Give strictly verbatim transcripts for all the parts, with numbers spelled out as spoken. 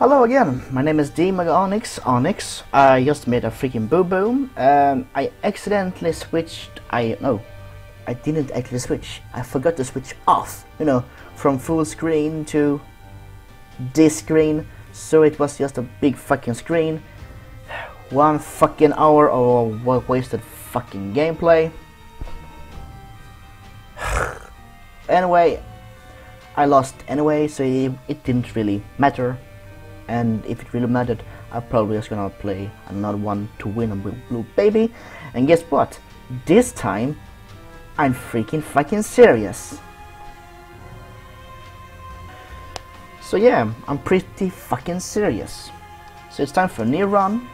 Hello again, my name is TheMega Onyx, Onyx. I just made a freaking boo-boo. Um, I accidentally switched, I, no, I didn't actually switch. I forgot to switch off, you know, from full screen to this screen. So it was just a big fucking screen. One fucking hour of wasted fucking gameplay. Anyway, I lost anyway, so it, it didn't really matter. And if it really mattered, I'm probably just gonna play another one to win a Blue Baby. And guess what? This time, I'm freaking fucking serious. So yeah, I'm pretty fucking serious. So it's time for a new run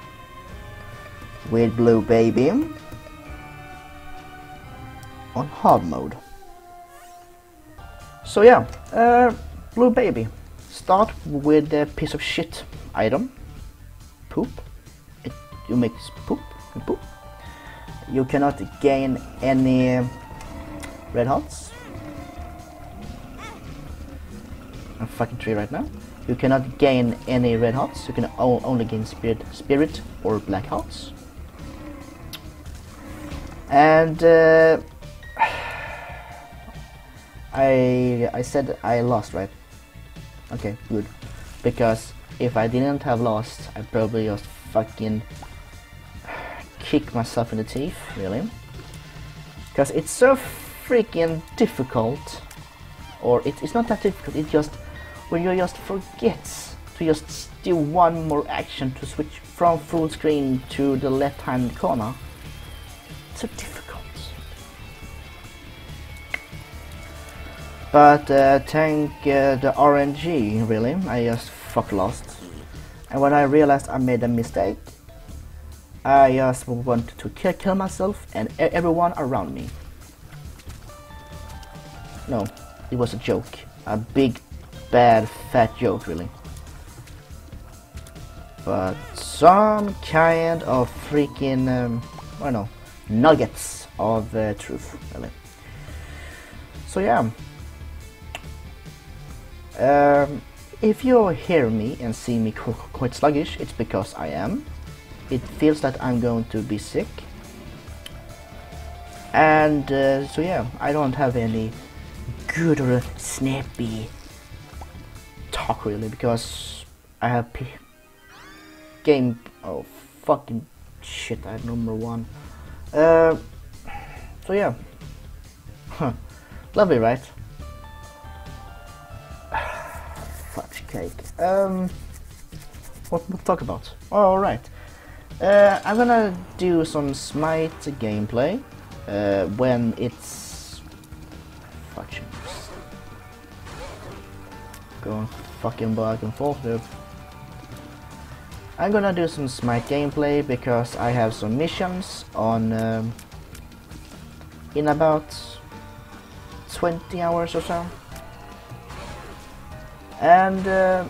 with Blue Baby on hard mode. So yeah, uh, Blue Baby. Start with a piece of shit item, poop. It, you make poop, you poop. You cannot gain any red hearts. I'm fucking three right now. You cannot gain any red hearts. You can only gain spirit, spirit or black hearts. And uh, I, I said I lost, right? Okay, good. Because if I didn't have lost, I'd probably just fucking kick myself in the teeth, really. Because it's so freaking difficult. Or it, it's not that difficult, it just... when you just forgets to just do one more action to switch from full screen to the left hand corner. It's so difficult. But uh, thank uh, the R N G, really, I just fuck lost. And when I realized I made a mistake, I just wanted to kill, kill myself and everyone around me. No, it was a joke. A big, bad, fat joke, really. But some kind of freaking, um, I don't know, nuggets of uh, truth, really. So yeah. Um, if you hear me and see me qu quite sluggish, it's because I am. It feels that I'm going to be sick. And uh, so yeah, I don't have any good or snappy talk really, because I have p game... oh fucking shit, I have number one. Uh, so yeah. Huh. Lovely, right? Um, what to talk about? Oh, all right, uh, I'm gonna do some Smite gameplay uh, when it's fucking going fucking back and forth. Dude. I'm gonna do some Smite gameplay because I have some missions on um, in about twenty hours or so. And uh,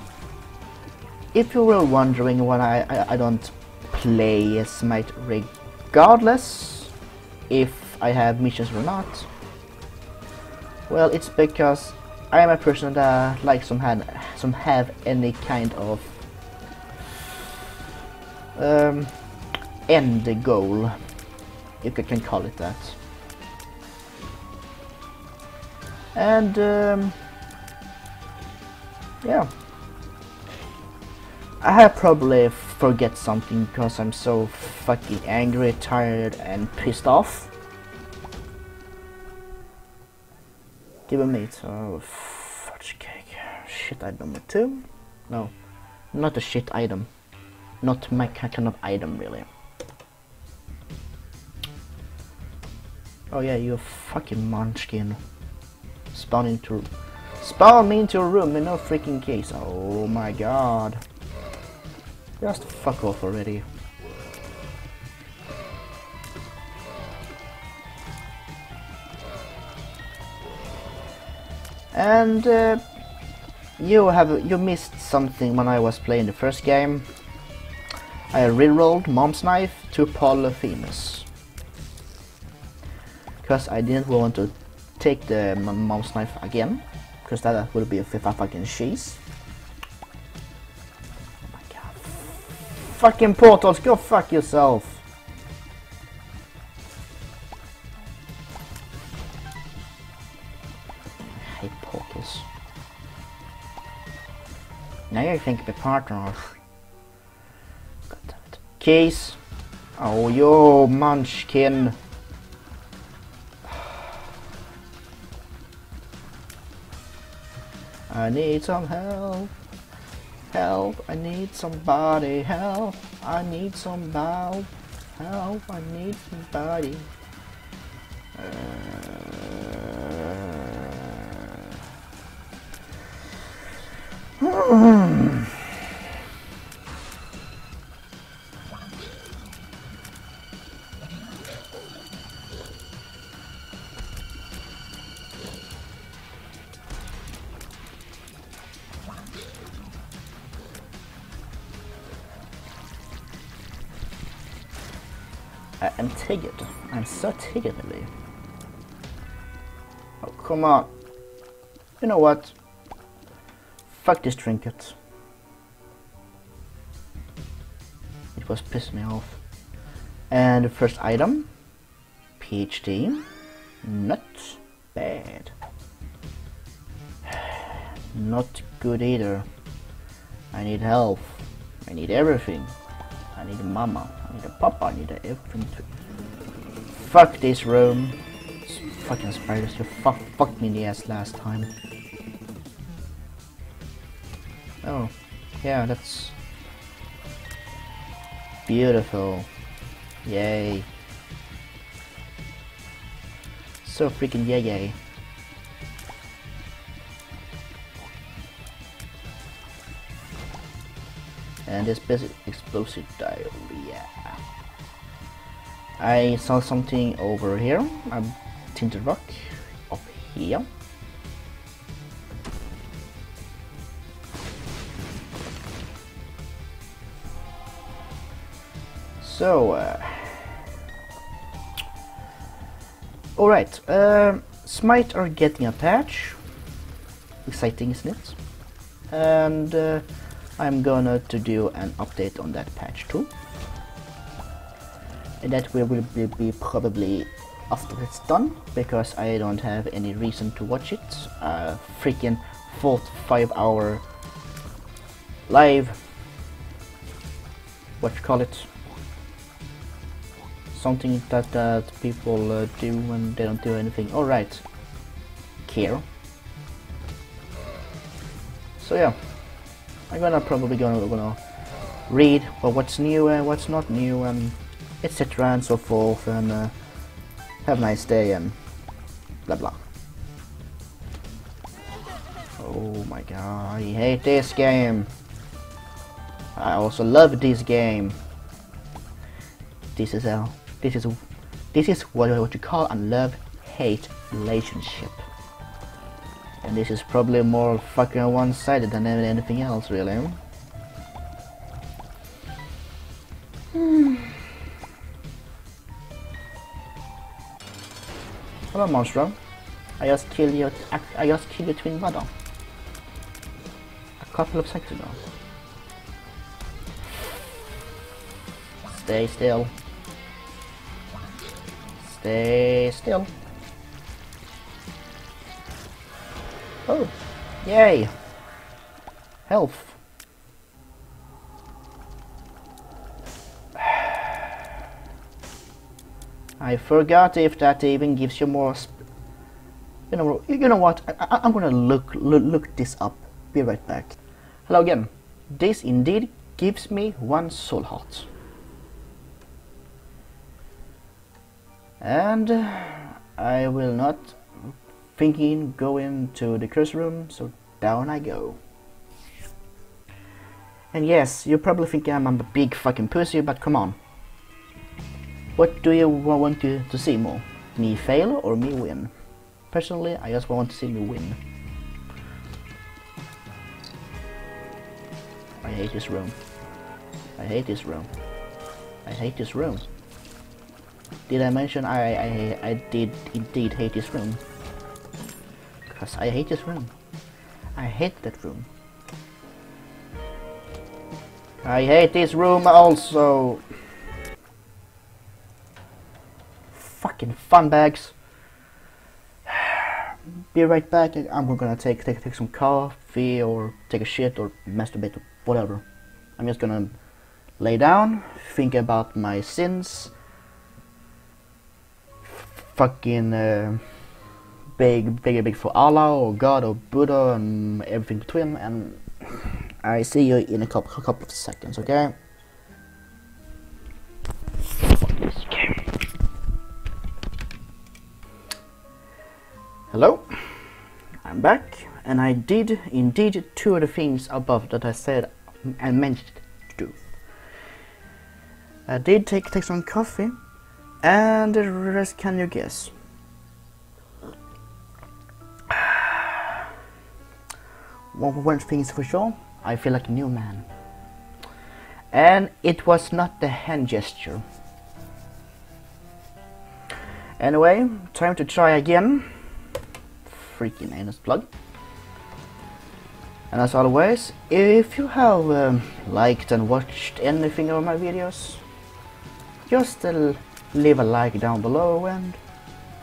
if you were wondering why I, I, I don't play Smite regardless if I have missions or not, well, it's because I am a person that likes some had some have any kind of um, end goal, if you can call it that. And um, yeah, I have probably forget something because I'm so fucking angry, tired and pissed off. Give a minute. Oh, fudge cake. Shit item number two. No, not a shit item. Not my kind of item, really. Oh yeah, you fucking Munchkin. Spawn into... spawn me into a room in no freaking case. Oh my god. Just fuck off already. And uh, you have you missed something when I was playing the first game. I rerolled Mom's Knife to Polyphemus. Because I didn't want to take the Mom's Knife again. Because that would be a fucking cheese. Fucking Portos, go fuck yourself. I hate Portos. Now you think the partner. God damn it. Keys. Oh yo, Munchkin. I need some help. Help, I need somebody, help, I need some help, help, I need somebody. Uh, hmm. I'm tired. I'm so tired really. Oh, come on. You know what? Fuck this trinket. It was pissing me off. And the first item. P H D. Not bad. Not good either. I need health. I need everything. I need a mama. I need a papa. I need a everything. Fuck this room. It's fucking spiders. You fu fucked me in the ass last time. Oh, yeah, that's beautiful. Yay. So freaking yay yay. And this basic explosive diarrhea. I saw something over here, a tinted rock up here. So, uh, all right, uh, Smite are getting a patch. Exciting, isn't it? And. Uh, I'm gonna to do an update on that patch too, and that will be, be probably after it's done, because I don't have any reason to watch it. Uh, freaking four to five hour live, what you call it, something that, that people uh, do when they don't do anything. Alright, care. So yeah. I'm gonna probably gonna, gonna read well, what's new and what's not new, and et cetera and so forth, and uh, have a nice day and blah blah. Oh my god, I hate this game. I also love this game. This is a this is a, this is what what you call a love-hate relationship. And this is probably more fucking one-sided than anything else, really. Hmm. Hello, monster. I just killed your I, I just killed your twin brother a couple of seconds ago. Stay still. Stay still. Oh, yay! Health. I forgot if that even gives you more. Sp you know, you know what? I, I, I'm gonna look, look look this up. Be right back. Hello again. This indeed gives me one soul heart. And I will not. Thinking, go into the curse room, so down I go. And yes, you're probably thinking I'm a big fucking pussy, but come on. What do you want to, to see more? Me fail or me win? Personally, I just want to see me win. I hate this room. I hate this room. I hate this room. Did I mention I, I, I did indeed hate this room? Because I hate this room. I hate that room. I hate this room also. Fucking fun bags. Be right back. I'm gonna take take take some coffee or take a shit or masturbate or whatever. I'm just gonna lay down, think about my sins. Fucking uh, big, big, big for Allah or God or Buddha and everything between. And I see you in a couple, couple of seconds, okay? Fuck this game. Hello, I'm back, and I did indeed two of the things above that I said and mentioned to do. I did take take some coffee. And the rest, can you guess? One, one thing is for sure, I feel like a new man. And it was not the hand gesture. Anyway, time to try again. Freaking anus plug. And as always, if you have um, liked and watched anything of my videos, just a leave a like down below and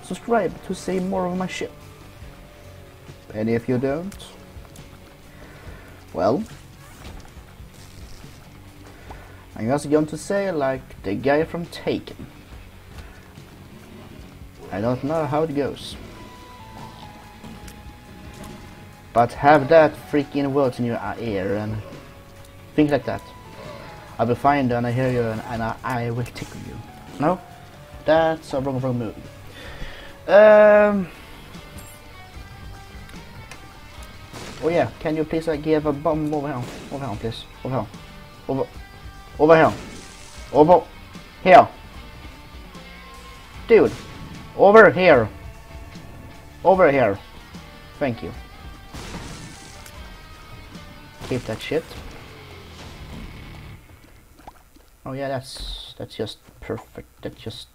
subscribe to see more of my shit. And if you don't, well, I'm also going to say like the guy from Taken. I don't know how it goes, but have that freaking words in your ear and think like that. I will find you and I hear you and, and I, I will tickle you. No? That's a wrong, wrong movie. Um, oh yeah, can you please uh, give a bomb over here? Over here, please. Over here. Over, over here. Over here. Dude. Over here. Over here. Thank you. Keep that shit. Oh yeah, that's that's just perfect. That just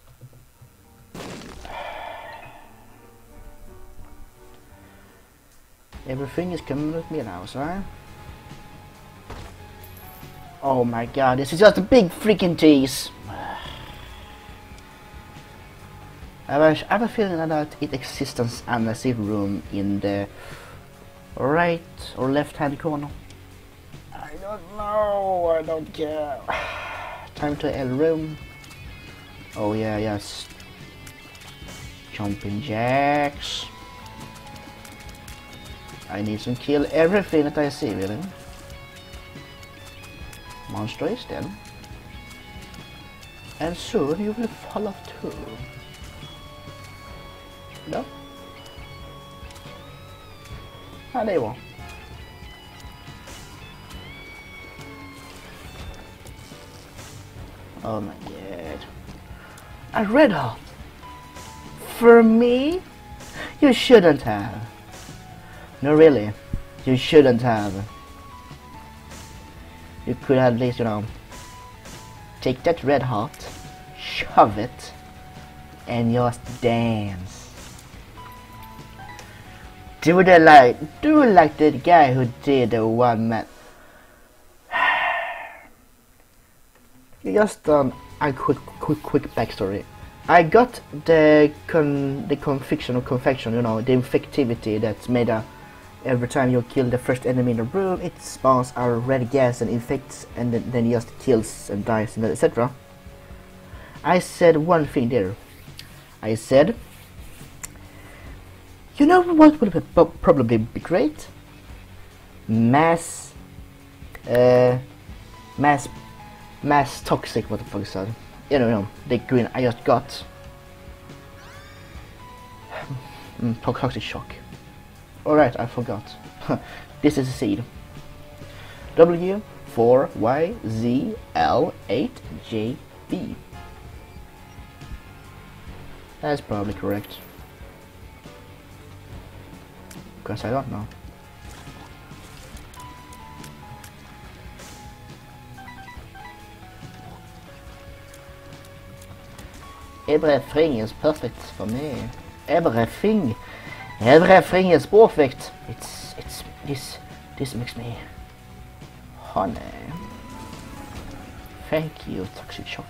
everything is coming with me now, sorry. Oh my god, this is just a big freaking tease. I have a, I have a feeling that it exists as a massive room in the right or left hand corner. I don't know, I don't care. Time to L room. Oh yeah, yes. Jumping jacks. I need to kill everything that I see, really. Monster is dead. And soon you will fall off too. No? Ah, there you are. Oh my god. I read off. For me, you shouldn't have. No, really, you shouldn't have. You could at least, you know, take that red heart, shove it, and just dance. Do the like, do like that guy who did the one man. Just um, a quick, quick, quick backstory. I got the con, the confection or confection, you know, the infectivity that's made up. Every time you kill the first enemy in the room, it spawns a red gas and infects, and then, then just kills and dies and et cetera. I said one thing there. I said, you know what would probably be great? Mass, uh, mass. Mass toxic, what the fuck is that? You know, you know, the green I just got. mm, toxic shock. Alright, I forgot. This is a seed. W four Y Z L eight J B. That's probably correct. Because I don't know. Everything is perfect for me. Everything, everything is perfect. It's, it's, this, this makes me honey. Thank you, Toxic Shock.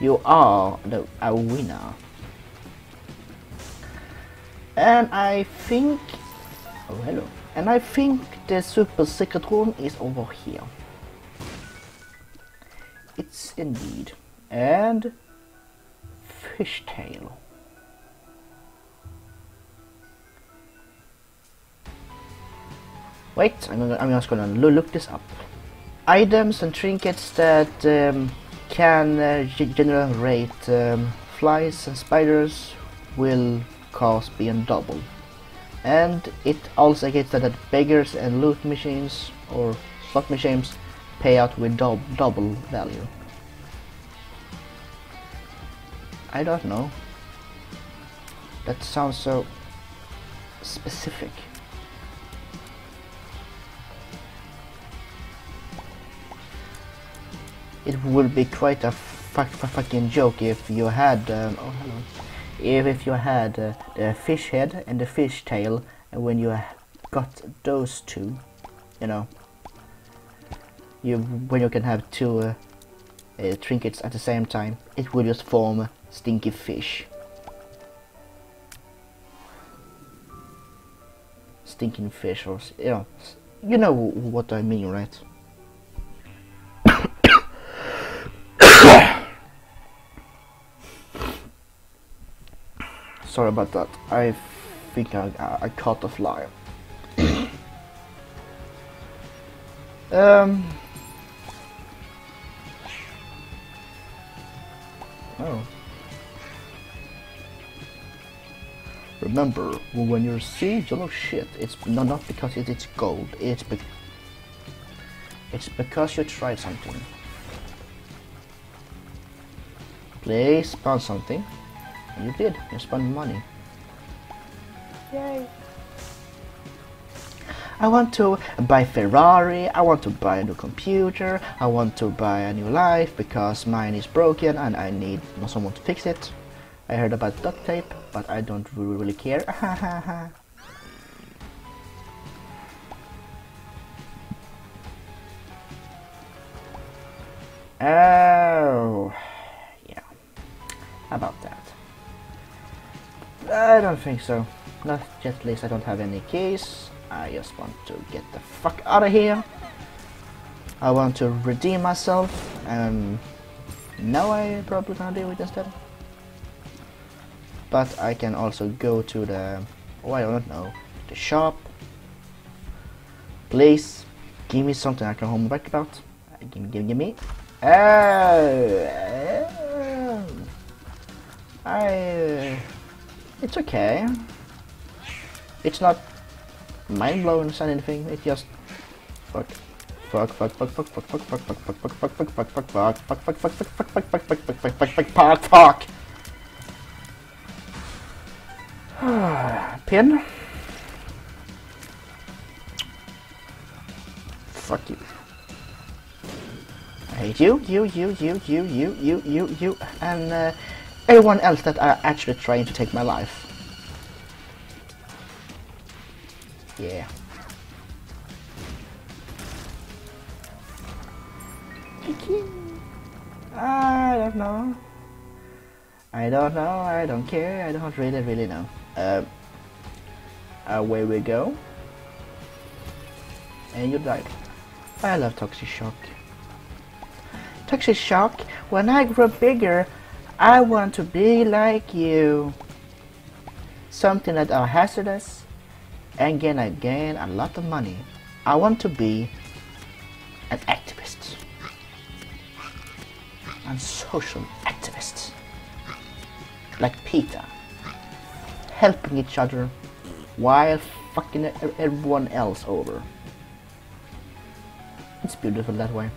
You are the, a winner. And I think... Oh, hello. And I think the super secret room is over here. It's indeed. And... Fish tail. Wait, I'm, gonna, I'm just gonna look this up. Items and trinkets that um, can uh, generate um, flies and spiders will cost being doubled. And it also gets that beggars and loot machines or slot machines pay out with do double value. I don't know. That sounds so specific. It would be quite a fuck, fuck, fucking joke if you had, um, oh hello, if if you had uh, the fish head and the fish tail, and when you got those two, you know, you when you can have two uh, uh, trinkets at the same time, it would just form Stinky Fish. Stinking fish, or you know, you know what I mean, right? Sorry about that. I think I, I, I caught a fly. um. Oh. Remember, when you see yellow shit, it's no, not because it, it's gold. It's be it's because you tried something. Please spawn something. You did. You spent money. Yay! I want to buy Ferrari. I want to buy a new computer. I want to buy a new life because mine is broken and I need someone to fix it. I heard about duct tape, but I don't really care. Oh, yeah. How about that? I don't think so. Not at least I don't have any keys. I just want to get the fuck out of here. I want to redeem myself, and now I probably gonna deal with this instead. But I can also go to the, oh I don't know, the shop. Please give me something I can hold back about. Give me, give me, give me. Oh, I. It's okay. It's not mind blowing or anything. It just fuck, fuck, fuck, fuck, fuck, fuck, fuck, fuck, fuck, fuck, fuck, fuck, fuck, fuck, fuck, fuck, fuck, fuck, fuck, fuck, fuck, fuck, fuck, fuck, fuck, fuck, fuck, fuck. Pin. Fuck you. I hate you, you, you, you, you, you, you, you, you, and uh. everyone else that are actually trying to take my life. Yeah. I don't know. I don't know, I don't care, I don't really, really know. Um, away we go. And you died. I love Toxic Shock. Toxic Shock, when I grow bigger, I want to be like you. Something that are hazardous and gain I gain a lot of money. I want to be an activist. And social activist. Like Peter. Helping each other while fucking everyone else over. It's beautiful that way.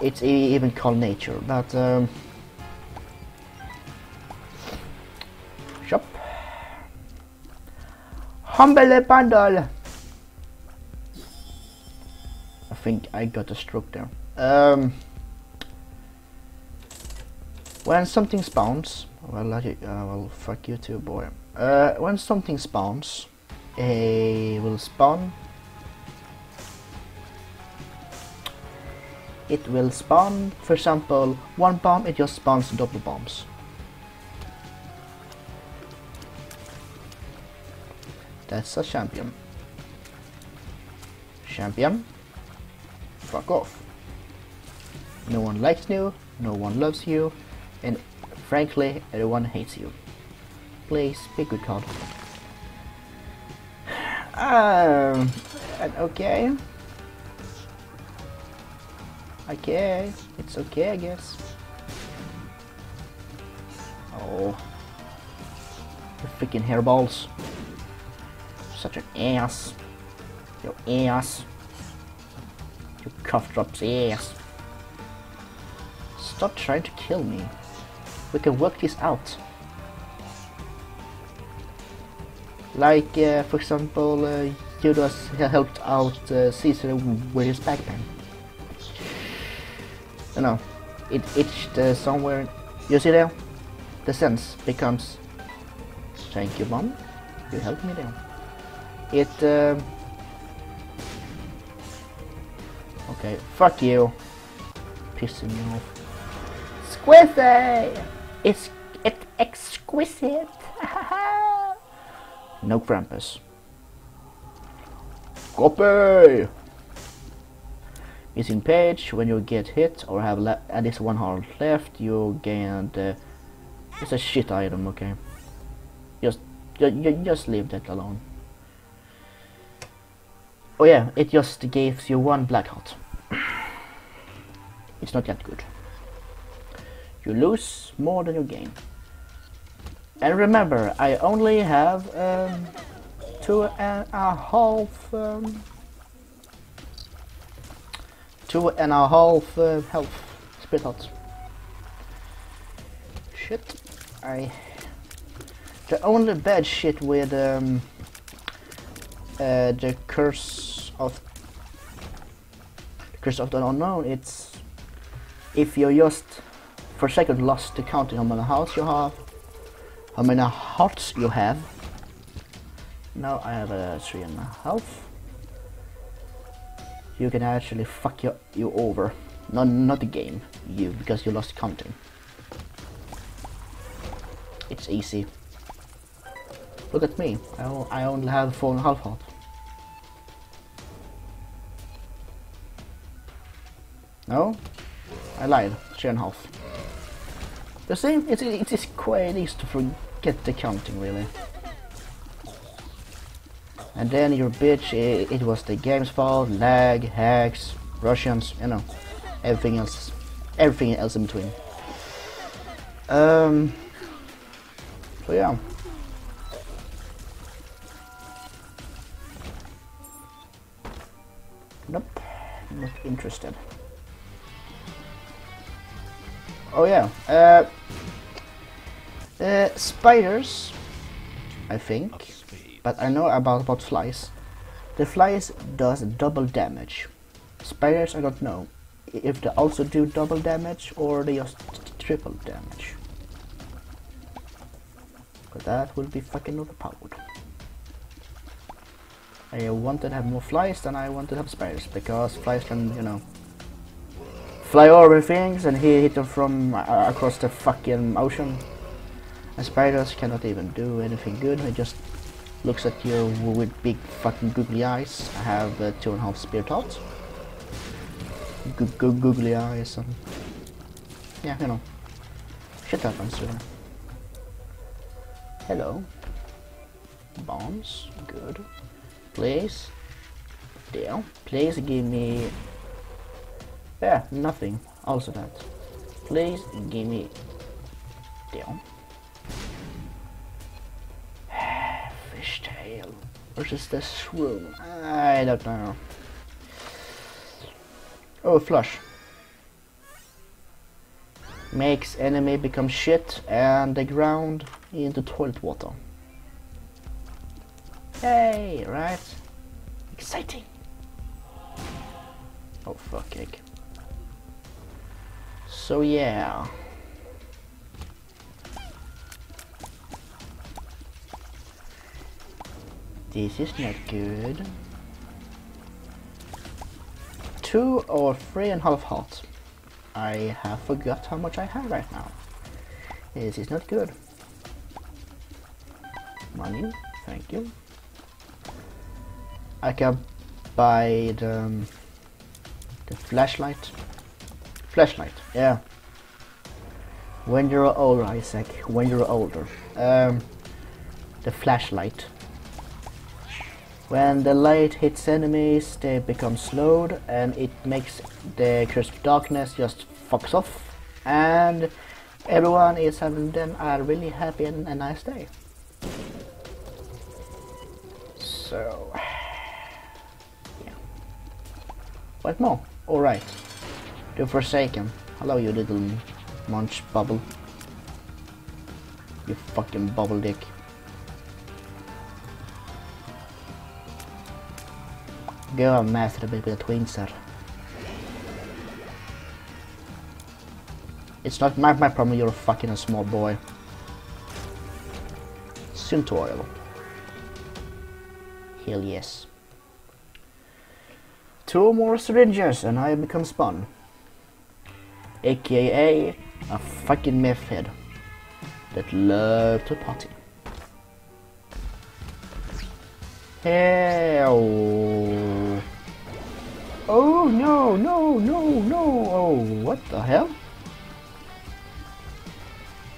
It's even called nature, but um, shop. Humble bundle. I think I got a stroke there. Um, when something spawns, well, I, uh, well, fuck you too, boy. Uh, when something spawns, it will spawn it will spawn, for example, one bomb, it just spawns double bombs. That's a champion. Champion, fuck off. No one likes you, no one loves you, and frankly, everyone hates you. Please, be good card. Um, okay. Okay, it's okay, I guess. Oh. The freaking hairballs. Such an ass. Your ass. Your cough drops ass. Stop trying to kill me. We can work this out. Like, uh, for example, uh, Judas helped out uh, Caesar with his backpack. You know, it itched uh, somewhere. You see there? The sense becomes, thank you, Mom. You helped me there. It, um... okay, fuck you. Pissing me off. Exquisite! It's it exquisite! No Krampus. Copy! Missing Page, when you get hit or have at least one heart left, you gain the... It's a shit item, okay? Just, just, just leave that alone. Oh yeah, it just gives you one black heart. It's not that good. You lose more than you gain. And remember, I only have um, two and a half, um, two and a half uh, health. Spit out. Shit, I. The only bad shit with um, uh, the curse of the curse of the unknown. It's if you just for a second lost the counting how many hearts you have. How many hearts you have? Now I have a three and a half. You can actually fuck your, you over. No, not the game, you, because you lost counting. It's easy. Look at me. I, I only have four and a half heart. No, I lied. Three and a half. The same. It is it's quite easy to forget the counting, really. And then your bitch, it, it was the game's fault, lag, hacks, Russians, you know, everything else, everything else in between. Um. So yeah. Nope. Not interested. Oh yeah. Uh. Uh, spiders, I think, but I know about, about flies. The flies does double damage. Spiders, I don't know if they also do double damage or they just triple damage. But that will be fucking overpowered. I want to have more flies than I want to have spiders, because flies can, you know, fly over things and hit them from uh, across the fucking ocean. And spiders cannot even do anything good, it just looks at you with big fucking googly eyes. I have uh, two and a half spear tots. Go go googly eyes and... yeah, you know. Shit happens sooner. Hello. Bombs, good. Please. There. Please give me... yeah, nothing. Also that. Please give me... there. Fish tail versus the swoon. I don't know. Oh, flush. Makes enemy become shit and the ground into toilet water. Hey, right? Exciting. Oh, fuck egg. So yeah. This is not good. two or three and a half hearts. I have forgot how much I have right now. This is not good. Money, thank you. I can buy the, the flashlight. Flashlight, yeah. When you're older, Isaac. When you're older. Um, the flashlight. When the light hits enemies, they become slowed, and it makes the curse of darkness just fucks off. And everyone is having them are really happy and a nice day. So, yeah. What more? All right. The Forsaken. Hello, you little munch bubble. You fucking bubble dick. Go and masturbate with a twinser. It's not my, my problem, you're fucking a small boy. Synth oil. Hell yes. Two more syringes and I become Spawn. A K A a fucking meth head that love to party. Hell. Oh no, no, no, no. Oh, what the hell?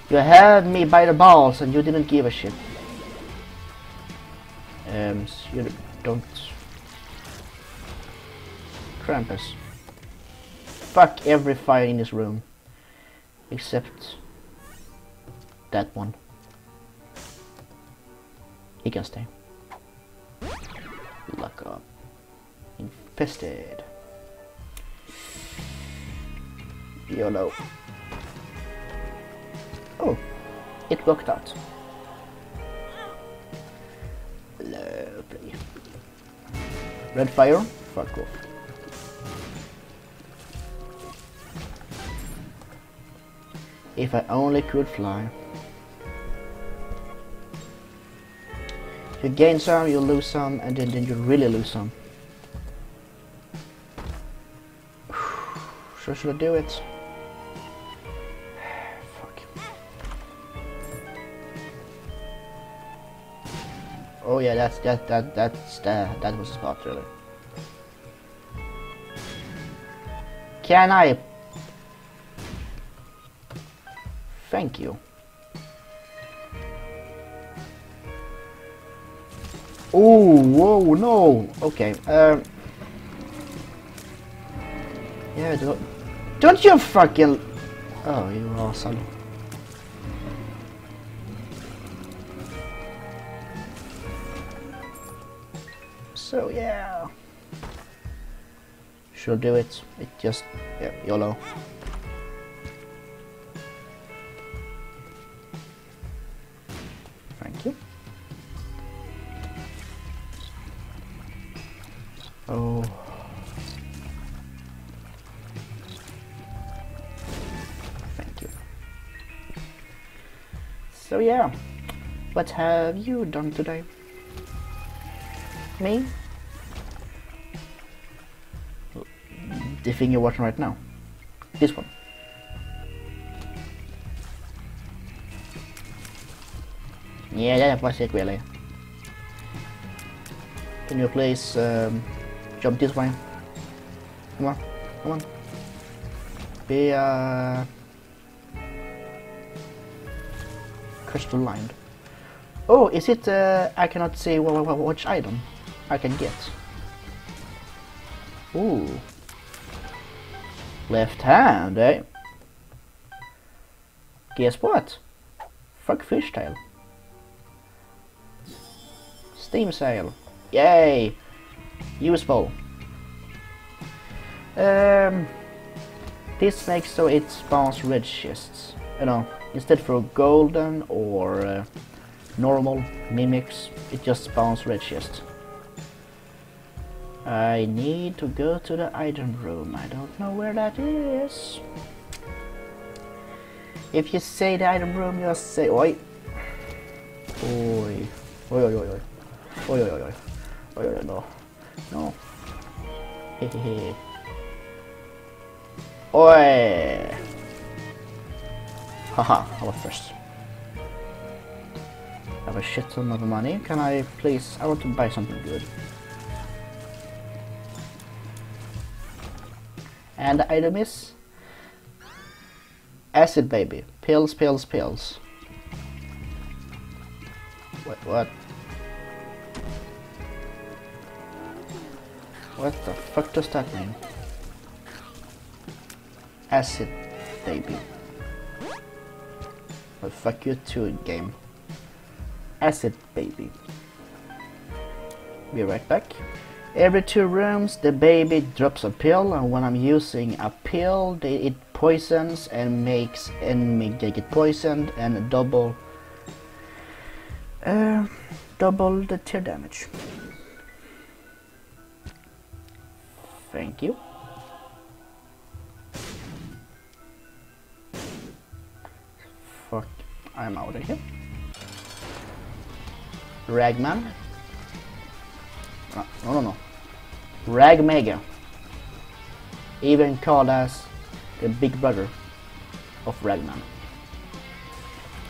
You had me by the balls and you didn't give a shit. Um, so you don't. Krampus. Fuck every fire in this room. Except that one. He can stay. Lock up. Infested. YOLO. Oh, it worked out. Lovely. Red fire? Fuck off. If I only could fly. You gain some, you lose some, and then, then you really lose some. So should I do it? Fuck. Oh yeah, that's that that that's that that was a spot really. Can I? Thank you. Oh, whoa, no! Okay, um... yeah, don't... Don't you fucking... Oh, you awesome. So, yeah... Should do it. It just... yeah, YOLO. Thank you. Oh. Thank you. So yeah, what have you done today? Me? The thing you're watching right now. This one. Yeah, that was it really. Can you please um, jump this way? Come on, come on. Be uh, crystal lined. Oh, is it? Uh, I cannot see which item I can get. Ooh, left hand, eh? Guess what? Fuck fish tail. Steam sail. Yay! Useful. Um, this makes so it spawns red chests, you know, instead for golden or uh, normal mimics, it just spawns red chests. I need to go to the item room, I don't know where that is. If you say the item room, you say oi. Oi. Oi oi oi oi. Oi oi oi oi. Oh no, no. Hehehe. Oi! Haha, I was first. I have a shit ton of money. Can I please? I want to buy something good. And the item is Acid Baby. Pills, pills, pills. Wait, what? What the fuck does that mean? Acid Baby. Well, fuck you too, game. Acid Baby. Be right back. Every two rooms the baby drops a pill, and when I'm using a pill they, it poisons and makes enemy get poisoned and double uh, double the tear damage. Thank you. Fuck, I'm out of here. Ragman. No, no, no, no. Ragmega. Even called as the big brother of Ragman.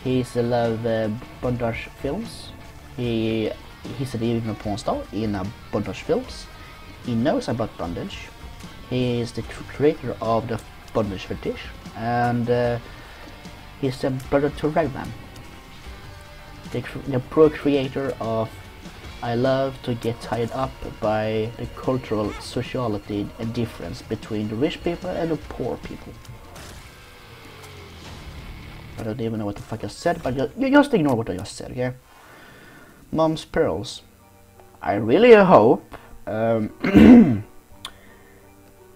He's a love uh, bondage films. He he's even a porn star in a bondage films. He knows about bondage. He is the creator of the bondage fetish, and uh, he's the brother to Ragman. The, the pro-creator of I love to get tied up by the cultural sociality and difference between the rich people and the poor people. I don't even know what the fuck I said, but just, just ignore what I just said, okay? Mom's pearls. I really hope um,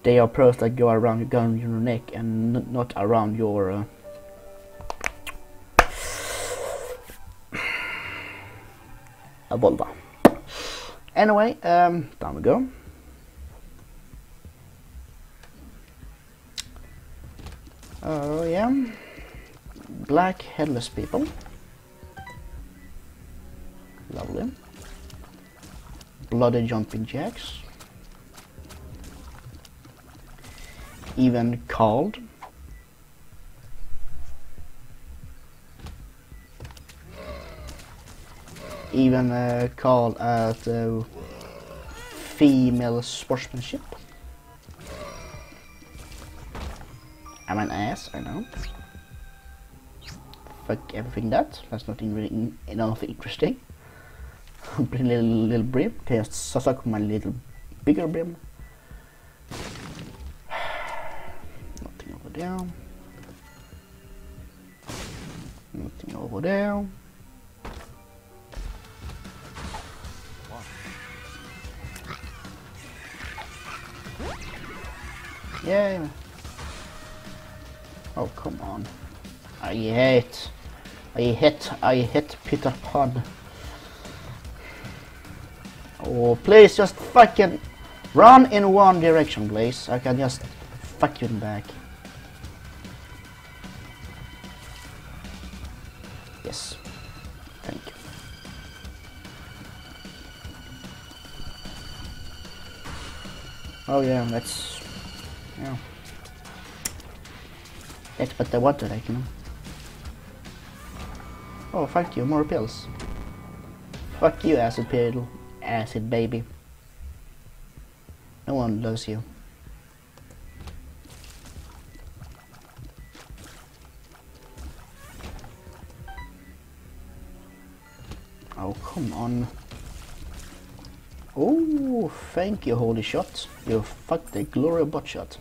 they are pearls that go around your, around your neck and n not around your... Uh, a vulva. Anyway, um, down we go. Oh, uh, yeah. Black headless people. Lovely. Bloody jumping jacks. Even called. Even uh, called as uh, female sportsmanship. I'm an ass, I know. Fuck everything that. That's nothing really in nothing interesting. little, little brim. Just suck my little bigger brim. Nothing over there. Nothing over there. Yeah. Oh, come on. I hate. I hate. I hate Peter Pod. Oh, please just fucking run in one direction, please. I can just fuck you in the back. Yes. Thank you. Oh, yeah, that's. Yeah. That's what I wanted, like, you know. Oh, fuck you, more pills. Fuck you, acid pill, acid baby. No one loves you. Oh, come on. Oh, thank you, holy shot. You fucked the glory butt shot.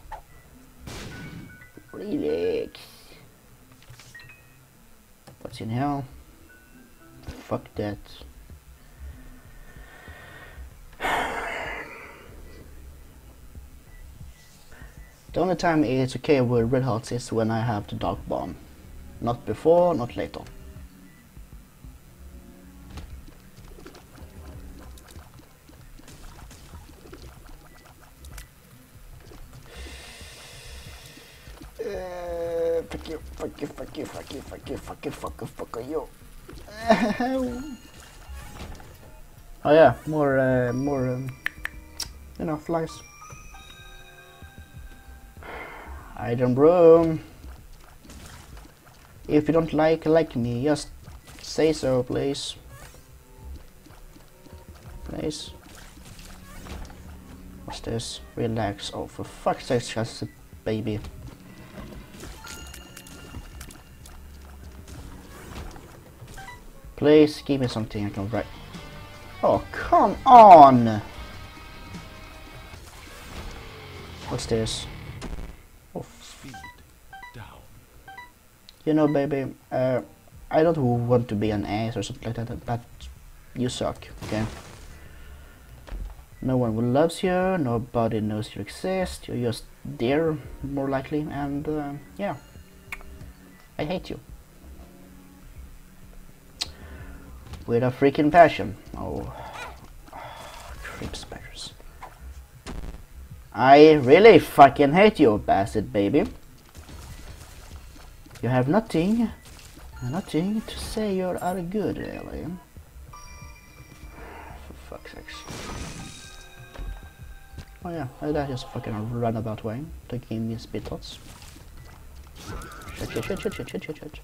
Relax. What's in hell? Fuck that. The only time it's okay with red hearts is when I have the dark bomb. Not before, not later. Fuck you, fuck you, fuck you, fuck you, fuck you, fuck you, fuck you, fuck you. Oh yeah, more, uh, more, um, you know, flies. Iron Broom. If you don't like like me, just say so, please. Please. What's this? Relax. Oh, for fuck's sake, Acid Baby. Please give me something I can write. Oh, come on! What's this? Oh, speed down. You know, baby, uh, I don't want to be an ass or something like that, but you suck, okay? No one loves you, nobody knows you exist, you're just there, more likely, and uh, yeah. I hate you. With a freaking passion. Oh, oh creep spiders. I really fucking hate you, Acid Baby. You have nothing, nothing to say you are good, really. For fuck's sake. Oh yeah, that is fucking a runabout way to give me speed thoughts. Shit, shit, shit, shit, shit, shit, shit, shit.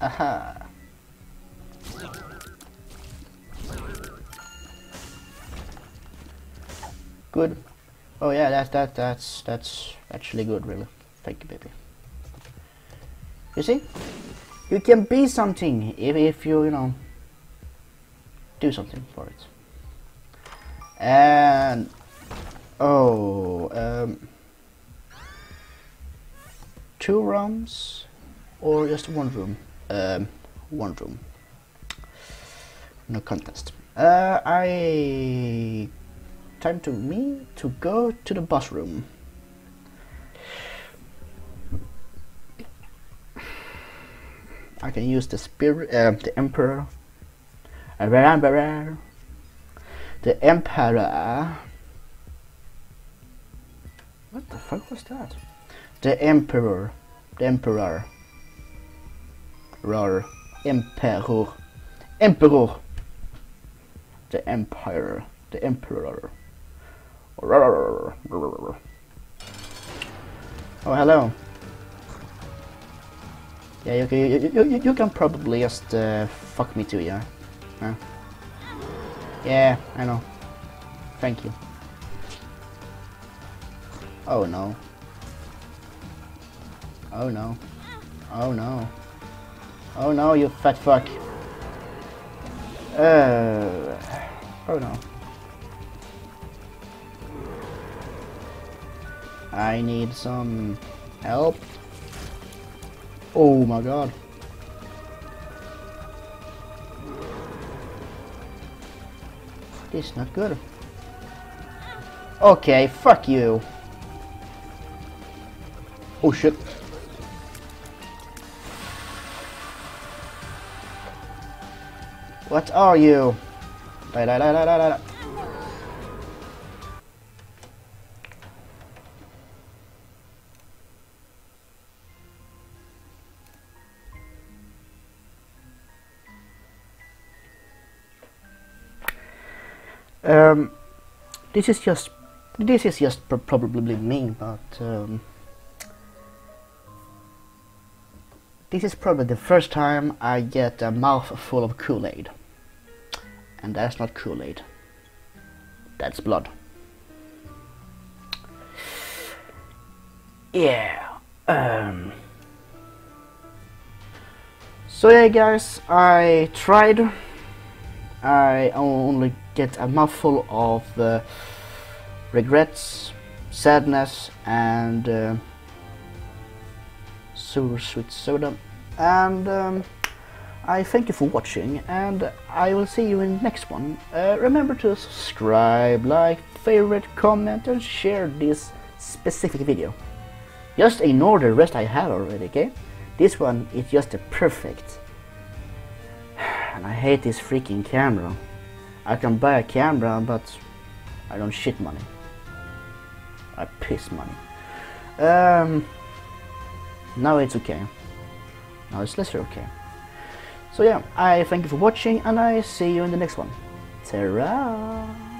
Aha. Good. Oh yeah, that that that's that's actually good, really. Thank you, baby. You see, you can be something if if you you know do something for it. And oh, um, two rooms. Or just one room, um, one room, no contest. Uh, I time to me to go to the boss room. I can use the spirit, uh, the emperor, the emperor. What the fuck was that? The emperor, the emperor. Emperor, Emperor, Emperor, the Empire, the Emperor. Oh, hello. Yeah, you can, you, you, you can probably just uh, fuck me too, yeah? Huh? Yeah, I know. Thank you. Oh no. Oh no. Oh no. Oh no, you fat fuck. Uh, oh no. I need some help. Oh my god. This is not good. Okay, fuck you. Oh shit. What are you? Da, da, da, da, da, da. Um, this is just, this is just pr probably me, but um, this is probably the first time I get a mouth full of Kool-Aid. And that's not Kool-Aid. That's blood. Yeah. Um. So yeah, guys, I tried. I only get a mouthful of uh, regrets, sadness, and uh, sour sweet soda. And um, I thank you for watching, and I will see you in the next one. Uh, remember to subscribe, like, favorite, comment, and share this specific video. Just ignore the rest I have already, okay? This one is just a perfect. And I hate this freaking camera. I can buy a camera, but I don't shit money. I piss money. Um, now it's okay. Now it's lesser okay. So yeah, I thank you for watching, and I see you in the next one. Ta-ra!